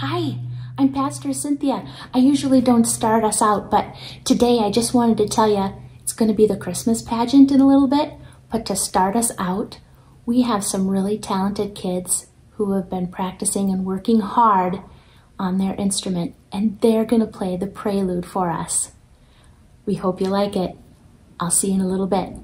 Hi, I'm Pastor Cynthia. I usually don't start us out, but today I just wanted to tell you it's going to be the Christmas pageant in a little bit, but to start us out, we have some really talented kids who have been practicing and working hard on their instrument, and they're going to play the prelude for us. We hope you like it. I'll see you in a little bit.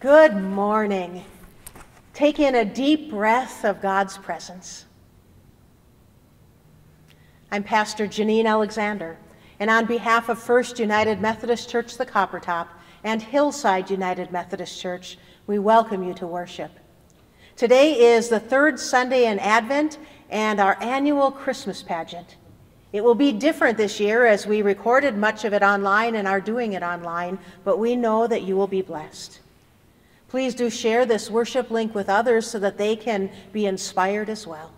Good morning. Take in a deep breath of God's presence. I'm Pastor Jeanine Alexander, and on behalf of First United Methodist Church, the Copper Top, and Hillside United Methodist Church, we welcome you to worship. Today is the third Sunday in Advent and our annual Christmas pageant. It will be different this year as we recorded much of it online and are doing it online, but we know that you will be blessed. Please do share this worship link with others so that they can be inspired as well.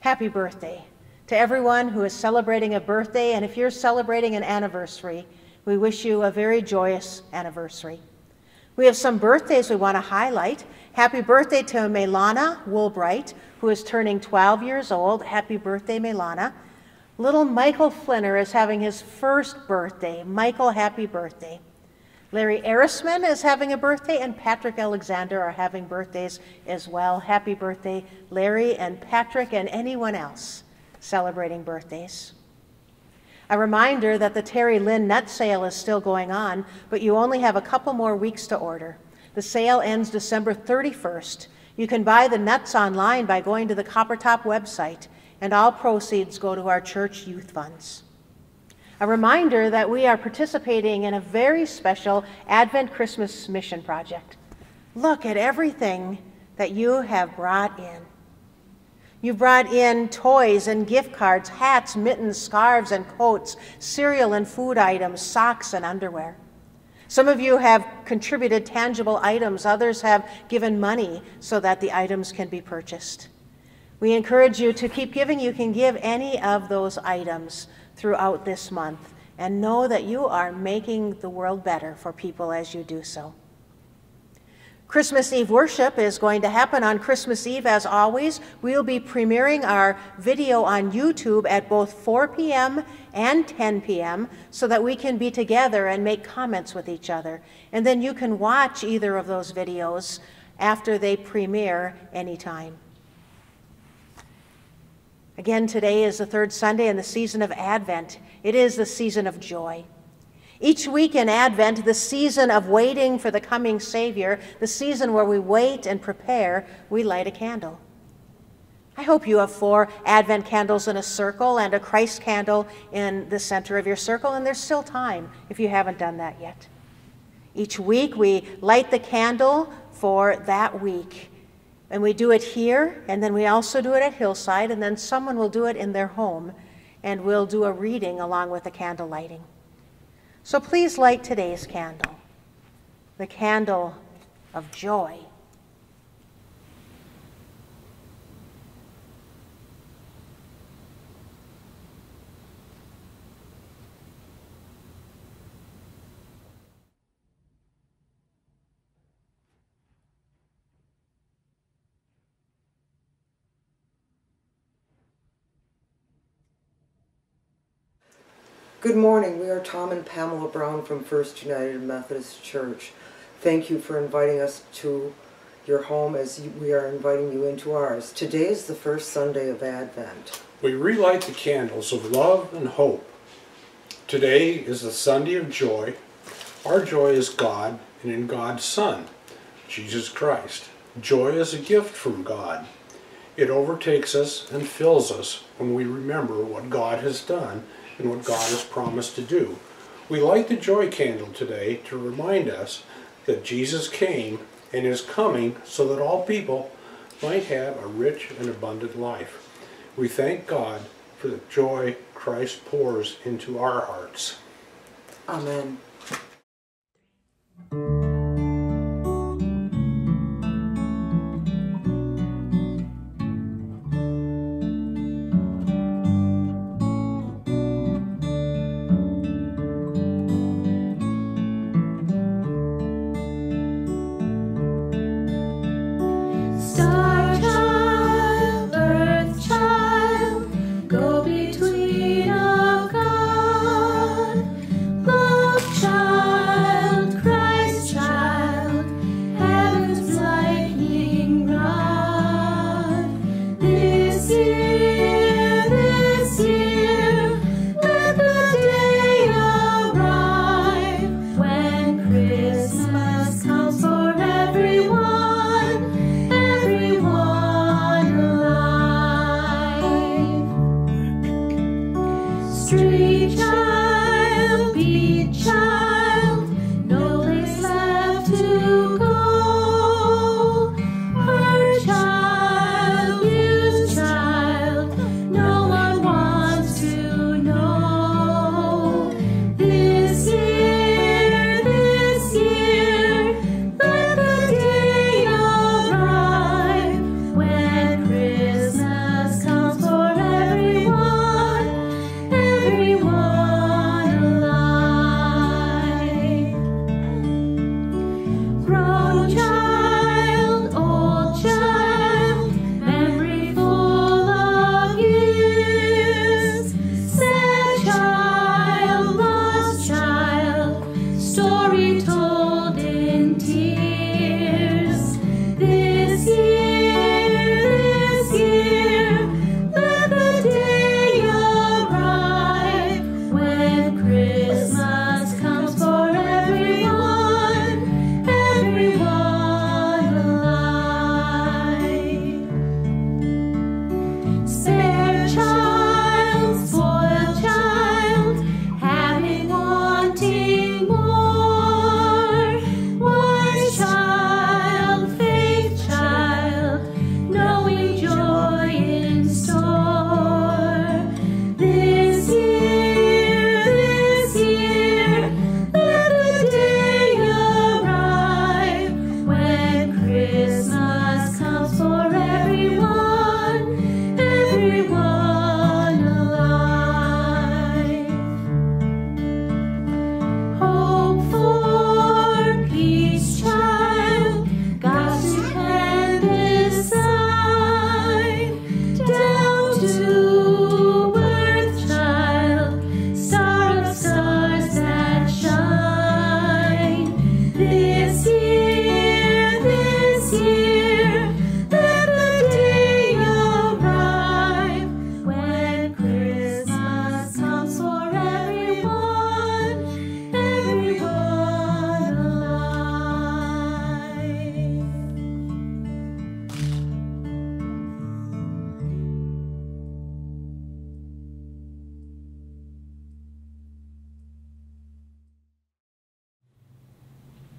Happy birthday to everyone who is celebrating a birthday, and if you're celebrating an anniversary, we wish you a very joyous anniversary. We have some birthdays we want to highlight. Happy birthday to Melana Woolbright, who is turning 12 years old. Happy birthday, Melana. Little Michael Flinner is having his first birthday. Michael, happy birthday. Larry Erisman is having a birthday, and Patrick Alexander are having birthdays as well. Happy birthday, Larry and Patrick and anyone else celebrating birthdays. A reminder that the Terry Lynn Nut Sale is still going on, but you only have a couple more weeks to order. The sale ends December 31st. You can buy the nuts online by going to the Copper Top website, and all proceeds go to our church youth funds. A reminder that we are participating in a very special Advent Christmas mission project. Look at everything that you have brought in. You brought in toys and gift cards, hats, mittens, scarves and coats, cereal and food items, socks and underwear. Some of you have contributed tangible items, others have given money so that the items can be purchased. We encourage you to keep giving. You can give any of those items throughout this month, and know that you are making the world better for people as you do so. Christmas Eve worship is going to happen on Christmas Eve, as always. We'll be premiering our video on YouTube at both 4 p.m. and 10 p.m. so that we can be together and make comments with each other. And then you can watch either of those videos after they premiere anytime. Again, today is the third Sunday in the season of Advent. It is the season of joy. Each week in Advent, the season of waiting for the coming Savior, the season where we wait and prepare, we light a candle. I hope you have 4 Advent candles in a circle and a Christ candle in the center of your circle, and there's still time if you haven't done that yet. Each week, we light the candle for that week. And we do it here, and then we also do it at Hillside, and then someone will do it in their home, and we'll do a reading along with the candle lighting. So please light today's candle, the candle of joy. Good morning. We are Tom and Pamela Brown from First United Methodist Church. Thank you for inviting us to your home as we are inviting you into ours. Today is the first Sunday of Advent. We relight the candles of love and hope. Today is the Sunday of joy. Our joy is God and in God's Son, Jesus Christ. Joy is a gift from God. It overtakes us and fills us when we remember what God has done and what God has promised to do. We light the joy candle today to remind us that Jesus came and is coming so that all people might have a rich and abundant life. We thank God for the joy Christ pours into our hearts. Amen.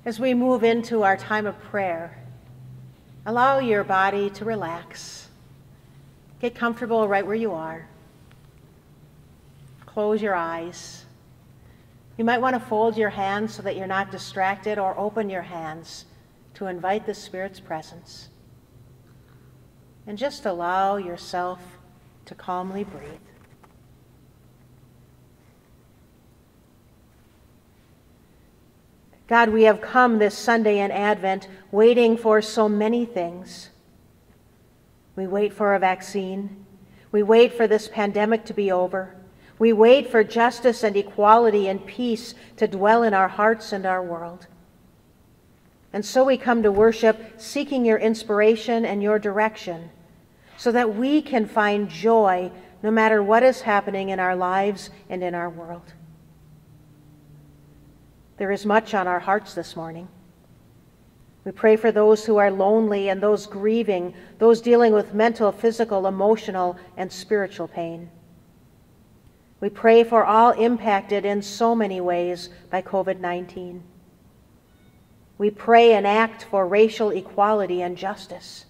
As we move into our time of prayer, allow your body to relax. Get comfortable right where you are. Close your eyes. You might want to fold your hands so that you're not distracted, or open your hands to invite the Spirit's presence. And just allow yourself to calmly breathe. God, we have come this Sunday in Advent waiting for so many things. We wait for a vaccine. We wait for this pandemic to be over. We wait for justice and equality and peace to dwell in our hearts and our world. And so we come to worship, seeking your inspiration and your direction, so that we can find joy no matter what is happening in our lives and in our world. There is much on our hearts this morning. We pray for those who are lonely and those grieving, those dealing with mental, physical, emotional, and spiritual pain. We pray for all impacted in so many ways by COVID-19. We pray and act for racial equality and justice.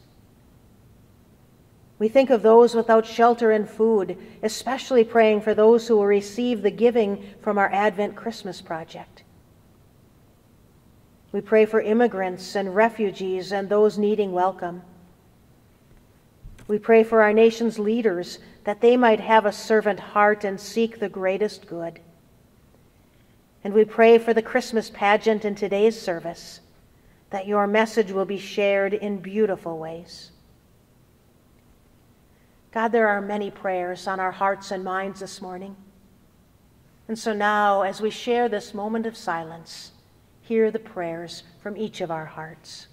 We think of those without shelter and food, especially praying for those who will receive the giving from our Advent Christmas project. We pray for immigrants and refugees and those needing welcome. We pray for our nation's leaders, that they might have a servant heart and seek the greatest good. And we pray for the Christmas pageant in today's service, that your message will be shared in beautiful ways. God, there are many prayers on our hearts and minds this morning. And so now, as we share this moment of silence, hear the prayers from each of our hearts.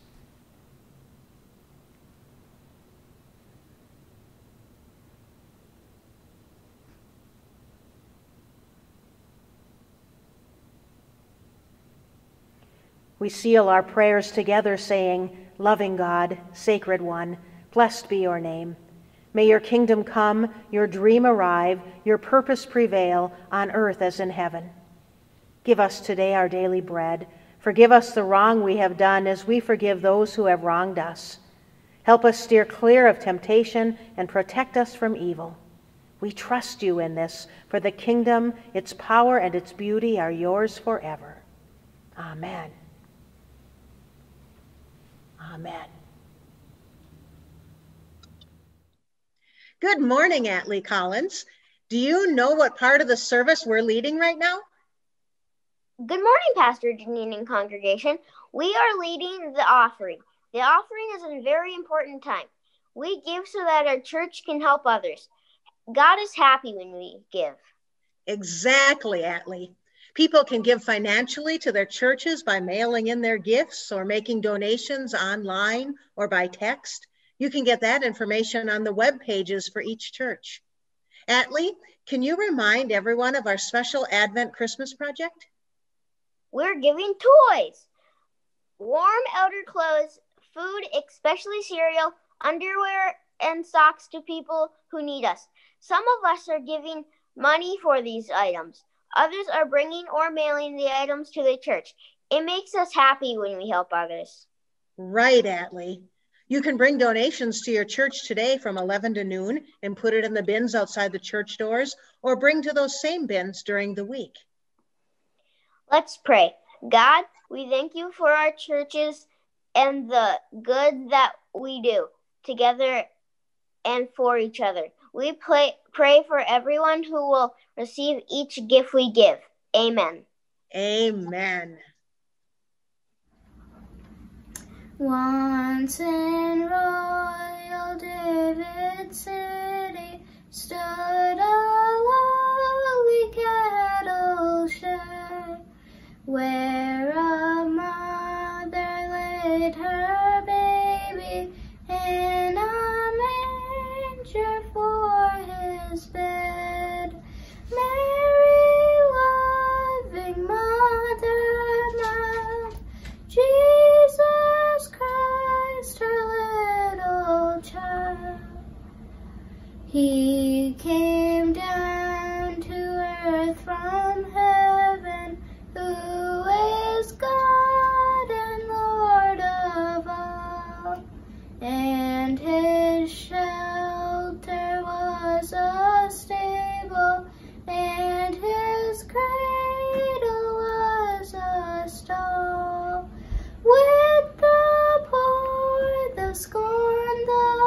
We seal our prayers together saying, "Loving God, Sacred One, blessed be your name. May your kingdom come, your dream arrive, your purpose prevail on earth as in heaven. Give us today our daily bread. Forgive us the wrong we have done as we forgive those who have wronged us. Help us steer clear of temptation and protect us from evil. We trust you in this, for the kingdom, its power, and its beauty are yours forever. Amen." Amen. Good morning, Atlee Collins. Do you know what part of the service we're leading right now? Good morning, Pastor Jeanine and congregation. We are leading the offering. The offering is a very important time. We give so that our church can help others. God is happy when we give. Exactly, Atlee. People can give financially to their churches by mailing in their gifts or making donations online or by text. You can get that information on the web pages for each church. Atlee, Can you remind everyone of our special Advent Christmas project? We're giving toys, warm outer clothes, food, especially cereal, underwear, and socks to people who need us. Some of us are giving money for these items. Others are bringing or mailing the items to the church. It makes us happy when we help others. Right, Atlee. You can bring donations to your church today from 11 to noon and put it in the bins outside the church doors, or bring to those same bins during the week. Let's pray. God, we thank you for our churches and the good that we do together and for each other. We pray for everyone who will receive each gift we give. Amen. Amen. Once in royal David's city stood a lowly cattle shed, where a mother laid her baby in a manger for his bed. Mary, loving mother, loved Jesus Christ, her little child. He came down to earth from heaven, who is God and Lord of all, and his shelter was a stable, and his cradle was a stall. With the poor, the scorned, the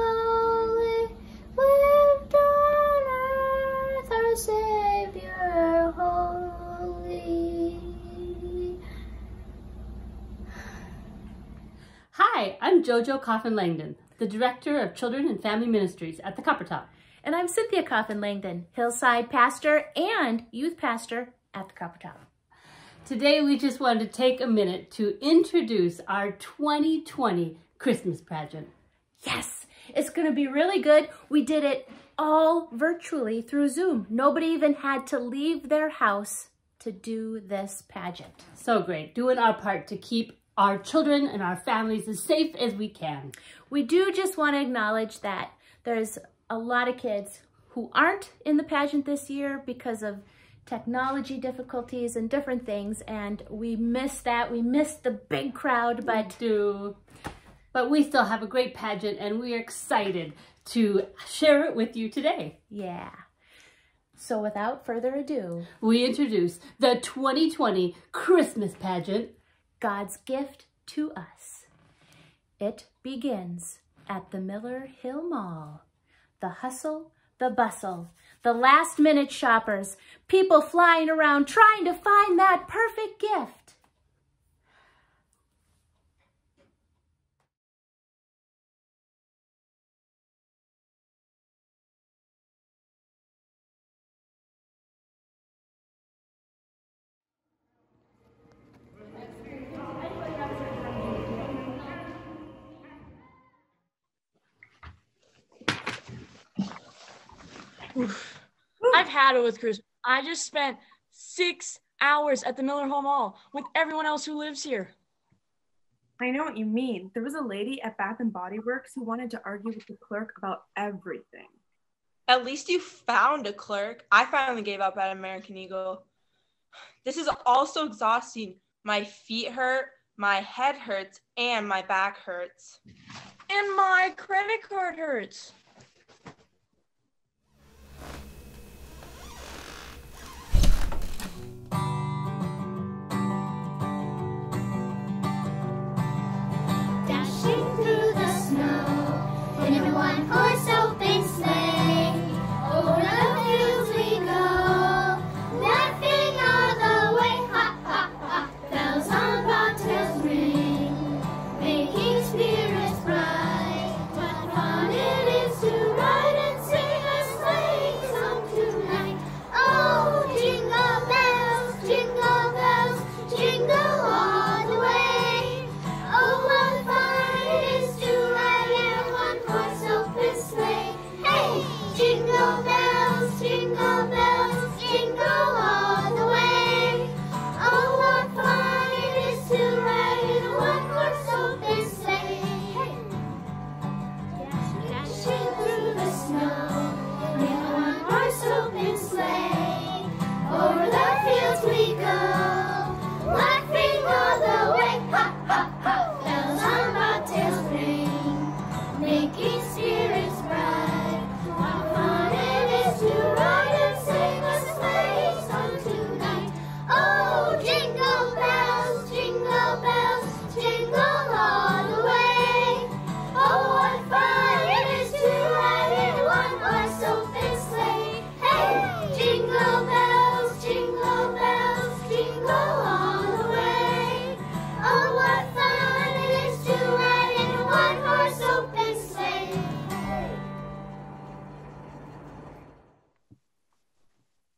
lowly, lived on earth our Savior holy. Hi, I'm JoJo Coffin Langdon, the Director of Children and Family Ministries at the Copper Top. And I'm Cynthia Coffin Langdon, Hillside Pastor and Youth Pastor at the Copper Top. Today we just wanted to take a minute to introduce our 2020 Christmas pageant. Yes, it's going to be really good. We did it all virtually through Zoom. Nobody even had to leave their house to do this pageant. So great, doing our part to keep our children and our families as safe as we can. We do just want to acknowledge that there's a lot of kids who aren't in the pageant this year because of technology difficulties and different things, and we miss that. We miss the big crowd, but we do. But we still have a great pageant, and we are excited to share it with you today. Yeah. So without further ado, we introduce the 2020 Christmas pageant, God's Gift to Us. It begins at the Miller Hill Mall. The hustle, the bustle, the last-minute shoppers, people flying around trying to find that perfect gift. Oof. I've had it with Christmas. I just spent 6 hours at the Miller Hill Mall with everyone else who lives here. I know what you mean. There was a lady at Bath and Body Works who wanted to argue with the clerk about everything. At least you found a clerk. I finally gave up at American Eagle. This is all so exhausting. My feet hurt, my head hurts, and my back hurts. And my credit card hurts. Spirit's bright, what fun it is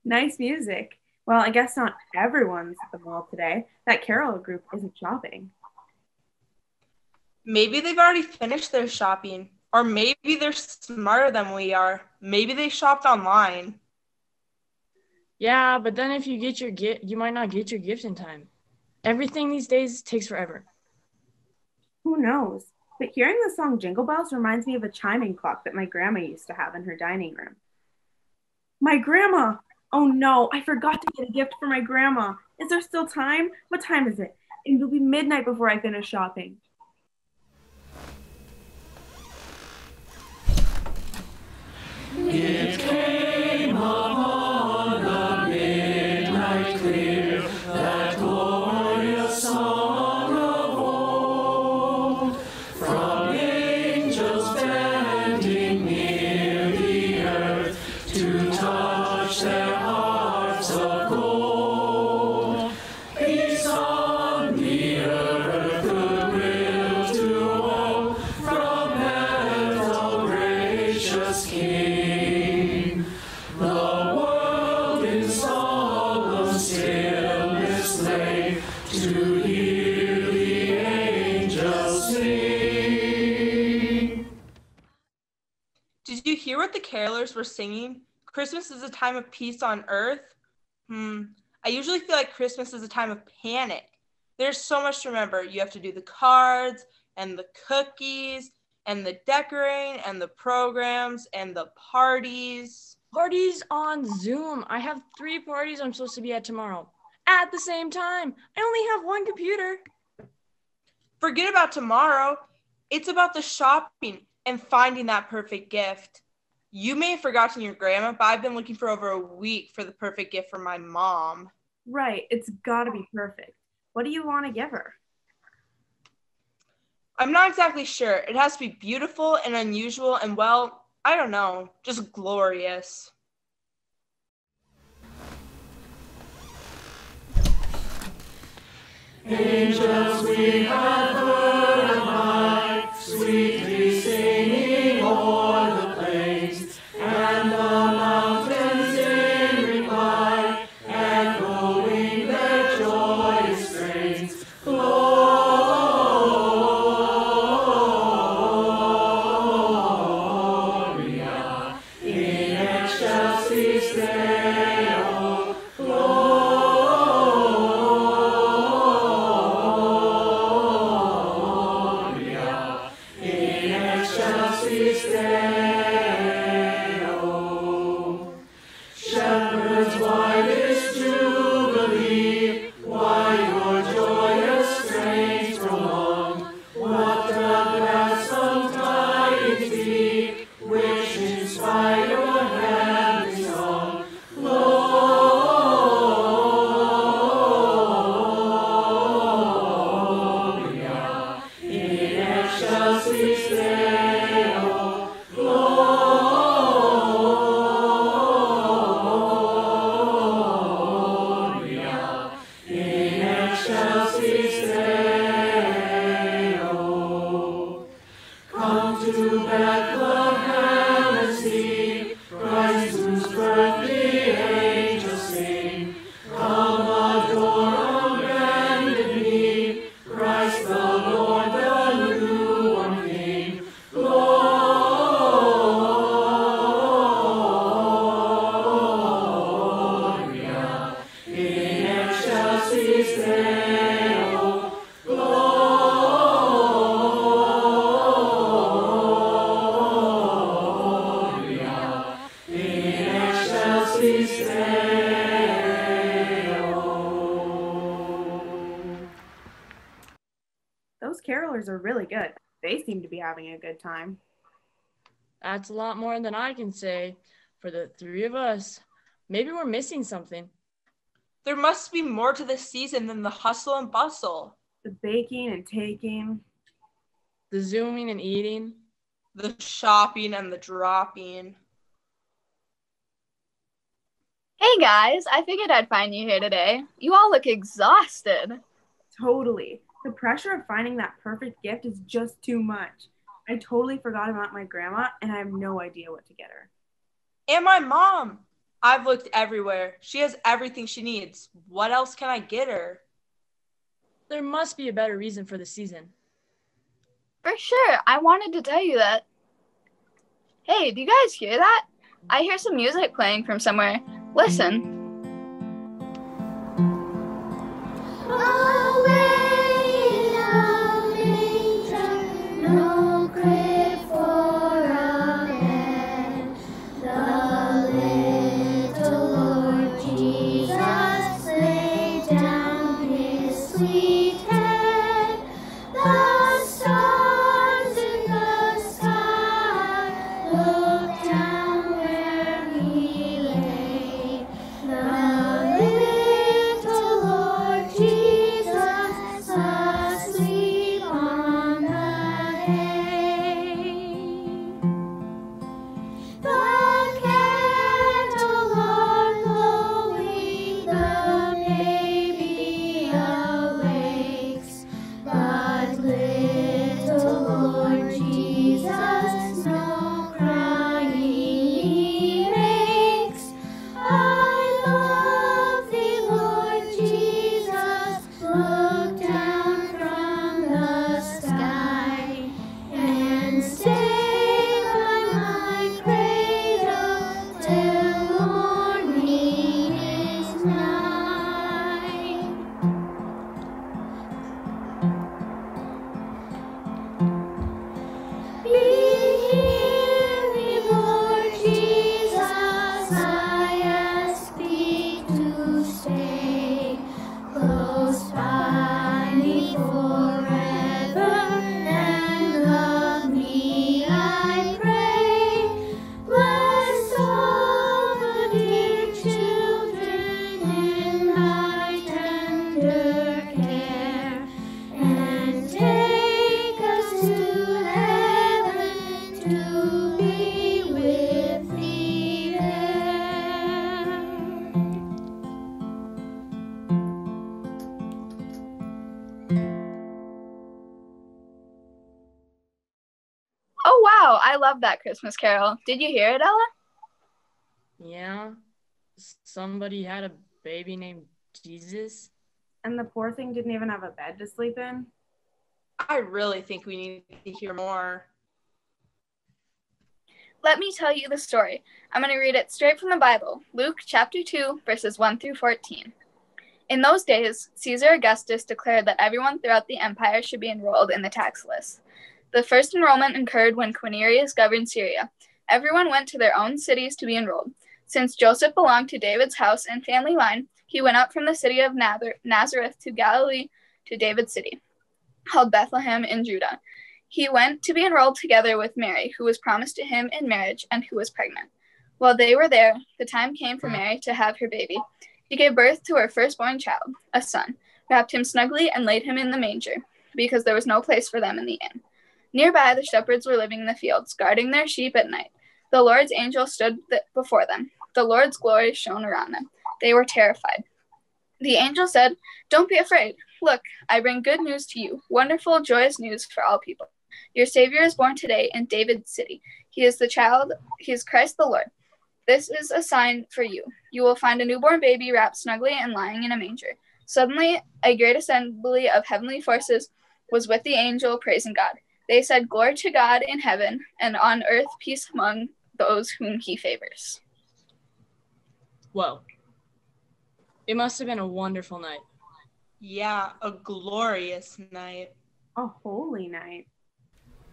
Nice music. Well, I guess not everyone's at the mall today. That Carol group isn't shopping. Maybe they've already finished their shopping, or maybe they're smarter than we are. Maybe they shopped online. Yeah, but then if you get your gift, you might not get your gift in time. Everything these days takes forever. Who knows? But hearing the song Jingle Bells reminds me of a chiming clock that my grandma used to have in her dining room. My grandma! Oh no, I forgot to get a gift for my grandma. Is there still time? What time is it? It'll be midnight before I finish shopping. It came upon the midnight clear, that glorious song of old, from angels standing near the earth to touch their hearts of gold. Peace on the earth, goodwill to all, from heaven, O gracious King. What the carolers were singing? Christmas is a time of peace on earth. I usually feel like Christmas is a time of panic. There's so much to remember. You have to do the cards and the cookies and the decorating and the programs and the parties. Parties on Zoom. I have 3 parties I'm supposed to be at tomorrow at the same time. I only have 1 computer. Forget about tomorrow. It's about the shopping and finding that perfect gift. You may have forgotten your grandma, but I've been looking for over a week for the perfect gift for my mom. Right, it's gotta be perfect. What do you want to give her? I'm not exactly sure. It has to be beautiful and unusual and, well, I don't know, just glorious. Angels we have heard high, sweetly singing o'er the plains. And the mountains in reply, echoing their joyous strains. Gloria in excelsis Deo, Gloria in excelsis Deo. Are really good. They seem to be having a good time. That's a lot more than I can say for the 3 of us. Maybe we're missing something. There must be more to this season than the hustle and bustle. The baking and taking. The zooming and eating. The shopping and the dropping. Hey guys, I figured I'd find you here today. You all look exhausted. Totally. The pressure of finding that perfect gift is just too much. I totally forgot about my grandma and I have no idea what to get her. And my mom. I've looked everywhere. She has everything she needs. What else can I get her? There must be a better reason for the season. For sure. I wanted to tell you that. Hey, do you guys hear that? I hear some music playing from somewhere. Listen. Away, lovely child, no crib for a bed. The little Lord Jesus laid down his sweet head. The stars in the sky looked down where he lay. The little Lord Jesus asleep on the hay. The cattle are lowing, the baby awakes, but little Lord Jesus no crying he makes. I love thee, Lord Jesus. Look down from the sky and stay by my cradle till morning is nigh. Be hearing, Lord Jesus, I ask thee to stay close by me forever, and love me, I pray. Bless all the dear children in my tender care, and take us to heaven to be with thee there. Oh wow, I love that Christmas carol. Did you hear it, Ella? Yeah, somebody had a baby named Jesus. And the poor thing didn't even have a bed to sleep in. I really think we need to hear more. Let me tell you the story. I'm going to read it straight from the Bible, Luke chapter 2, verses 1 through 14. In those days, Caesar Augustus declared that everyone throughout the empire should be enrolled in the tax list. The first enrollment occurred when Quirinius governed Syria. Everyone went to their own cities to be enrolled. Since Joseph belonged to David's house and family line, he went up from the city of Nazareth to Galilee to David's city, called Bethlehem in Judah. He went to be enrolled together with Mary, who was promised to him in marriage and who was pregnant. While they were there, the time came for Mary to have her baby. She gave birth to her firstborn child, a son, wrapped him snugly and laid him in the manger, because there was no place for them in the inn. Nearby, the shepherds were living in the fields, guarding their sheep at night. The Lord's angel stood before them. The Lord's glory shone around them. They were terrified. The angel said, "Don't be afraid. Look, I bring good news to you, wonderful, joyous news for all people. Your Savior is born today in David's city. He is Christ the Lord. This is a sign for you. You will find a newborn baby wrapped snugly and lying in a manger." Suddenly, a great assembly of heavenly forces was with the angel praising God. They said, "Glory to God in heaven, and on earth peace among those whom he favors." Whoa. It must have been a wonderful night. Yeah, a glorious night. A holy night.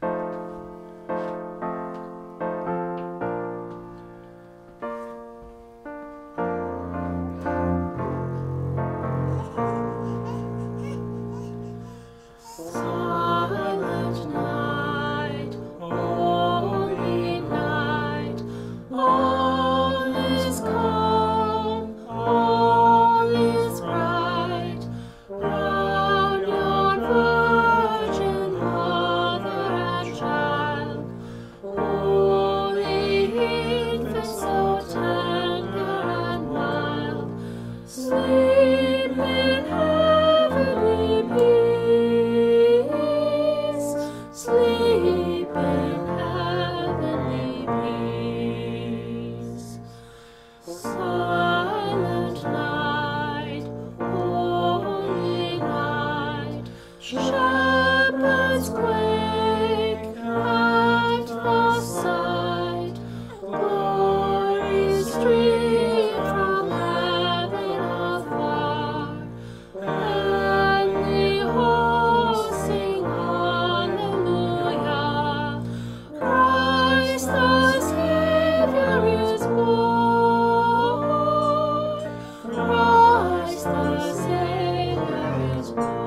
Virgin, Shepherds quake at the sight, glory stream from heaven afar, and the hosts sing hallelujah, Christ the Savior is born, Christ the Savior is born.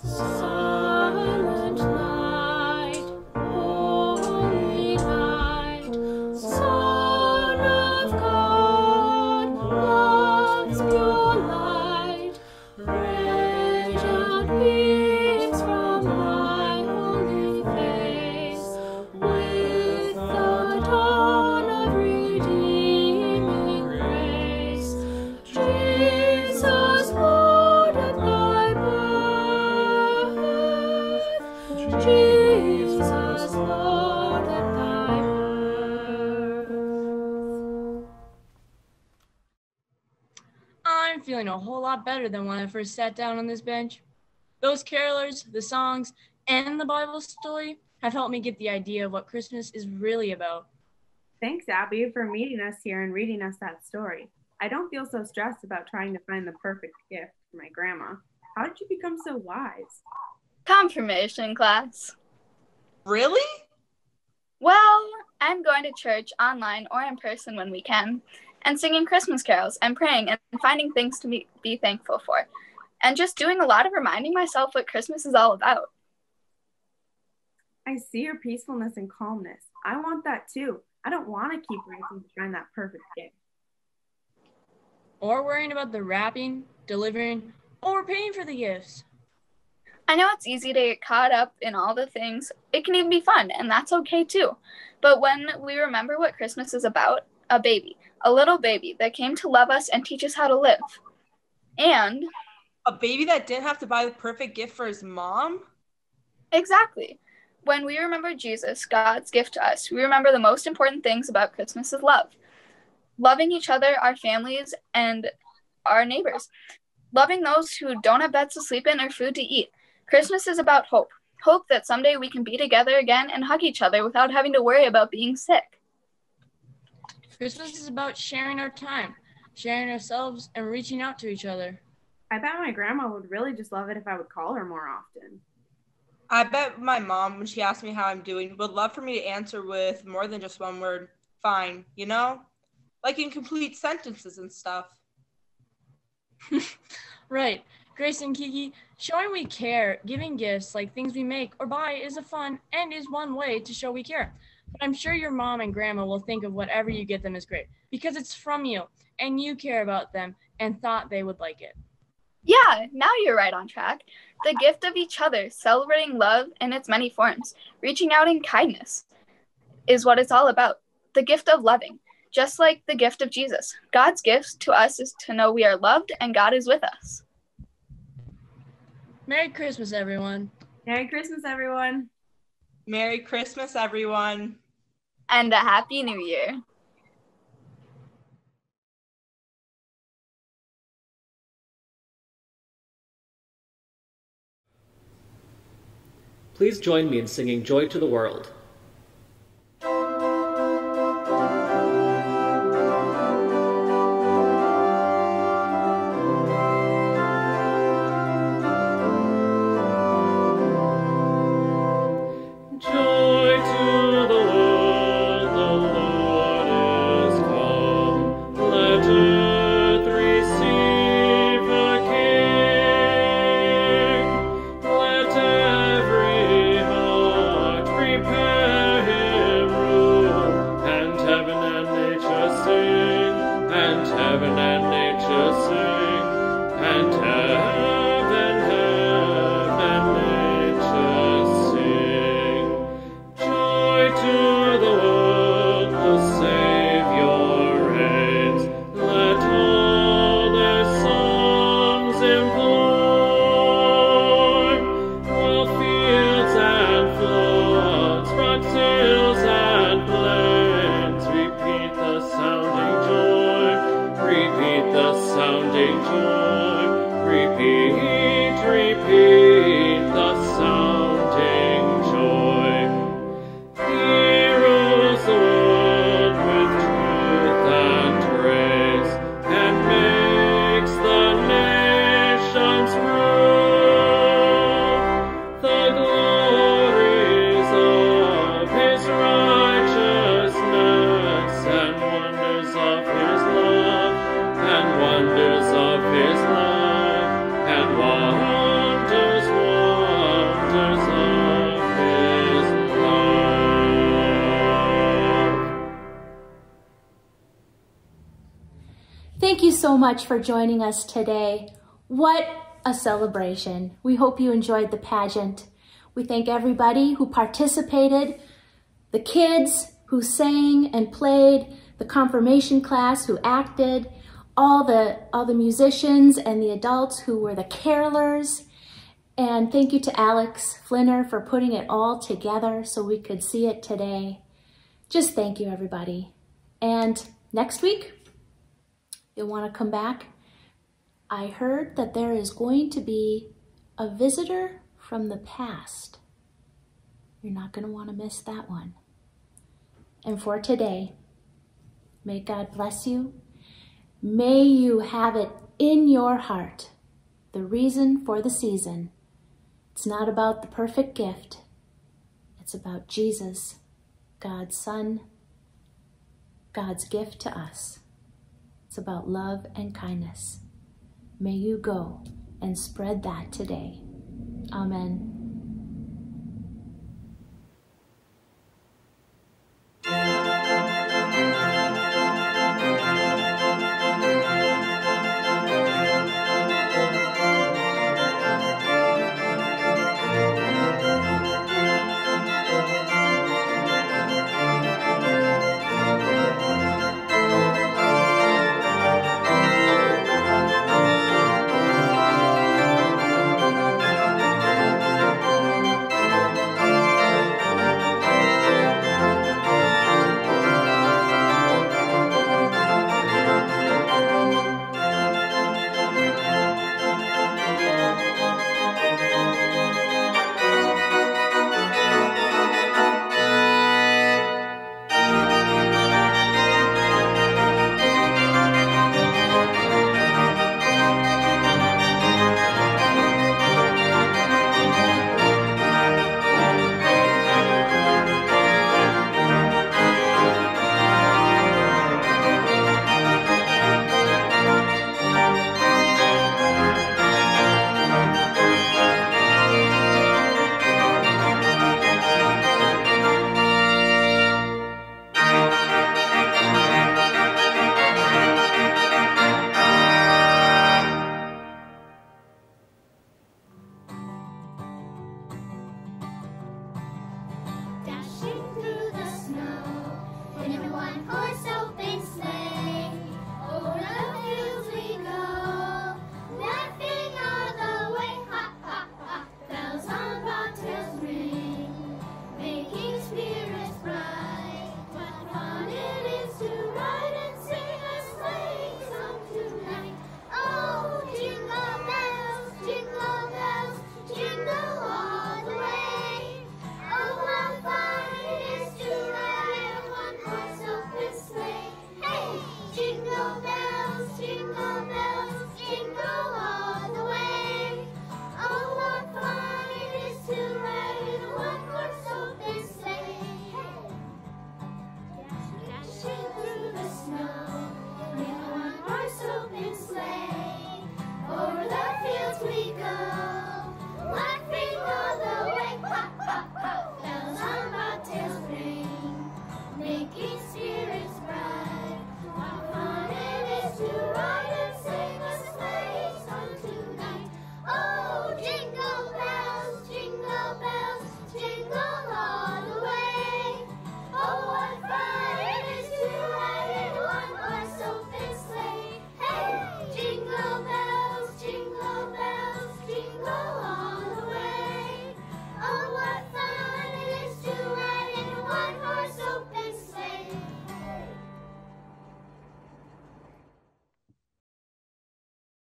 Silent night, holy night, Son of God, love's pure light, rage and peace from thy holy face, with the dawn of redeeming grace, Jesus, Lord of thy birth. Jesus, Lord, at thy birth. I'm feeling a whole lot better than when I first sat down on this bench. Those carolers, the songs, and the Bible story have helped me get the idea of what Christmas is really about. Thanks, Abby, for meeting us here and reading us that story. I don't feel so stressed about trying to find the perfect gift for my grandma. How did you become so wise? Confirmation class. Really? Well, I'm going to church online or in person when we can, and singing Christmas carols and praying and finding things to be thankful for, and just doing a lot of reminding myself what Christmas is all about. I see your peacefulness and calmness. I want that too. I don't want to keep racing to find that perfect gift. Or worrying about the wrapping, delivering, or paying for the gifts. I know it's easy to get caught up in all the things. It can even be fun, and that's okay too. But when we remember what Christmas is about, a baby, a little baby that came to love us and teach us how to live. And a baby that didn't have to buy the perfect gift for his mom? Exactly. When we remember Jesus, God's gift to us, we remember the most important things about Christmas is love. Loving each other, our families, and our neighbors. Loving those who don't have beds to sleep in or food to eat. Christmas is about hope. Hope that someday we can be together again and hug each other without having to worry about being sick. Christmas is about sharing our time, sharing ourselves, and reaching out to each other. I bet my grandma would really just love it if I would call her more often. I bet my mom, when she asks me how I'm doing, would love for me to answer with more than just one word, fine, you know? Like in complete sentences and stuff. Right. Grace and Kiki, showing we care, giving gifts like things we make or buy is a fun and is one way to show we care. But I'm sure your mom and grandma will think of whatever you get them is great because it's from you and you care about them and thought they would like it. Yeah, now you're right on track. The gift of each other, celebrating love in its many forms, reaching out in kindness is what it's all about. The gift of loving, just like the gift of Jesus. God's gift to us is to know we are loved and God is with us. Merry Christmas, everyone. Merry Christmas, everyone. Merry Christmas, everyone. And a Happy New Year. Please join me in singing Joy to the World. Repeat the sounding joy, repeat. much for joining us today. What a celebration. We hope you enjoyed the pageant. We thank everybody who participated, the kids who sang and played, the confirmation class who acted, all the musicians and the adults who were the carolers. And thank you to Alex Flinner for putting it all together so we could see it today. Just thank you, everybody. And next week, you'll want to come back. I heard that there is going to be a visitor from the past. You're not going to want to miss that one. And for today, may God bless you. May you have it in your heart, the reason for the season. It's not about the perfect gift. It's about Jesus, God's Son, God's gift to us. It's about love and kindness. May you go and spread that today. Amen.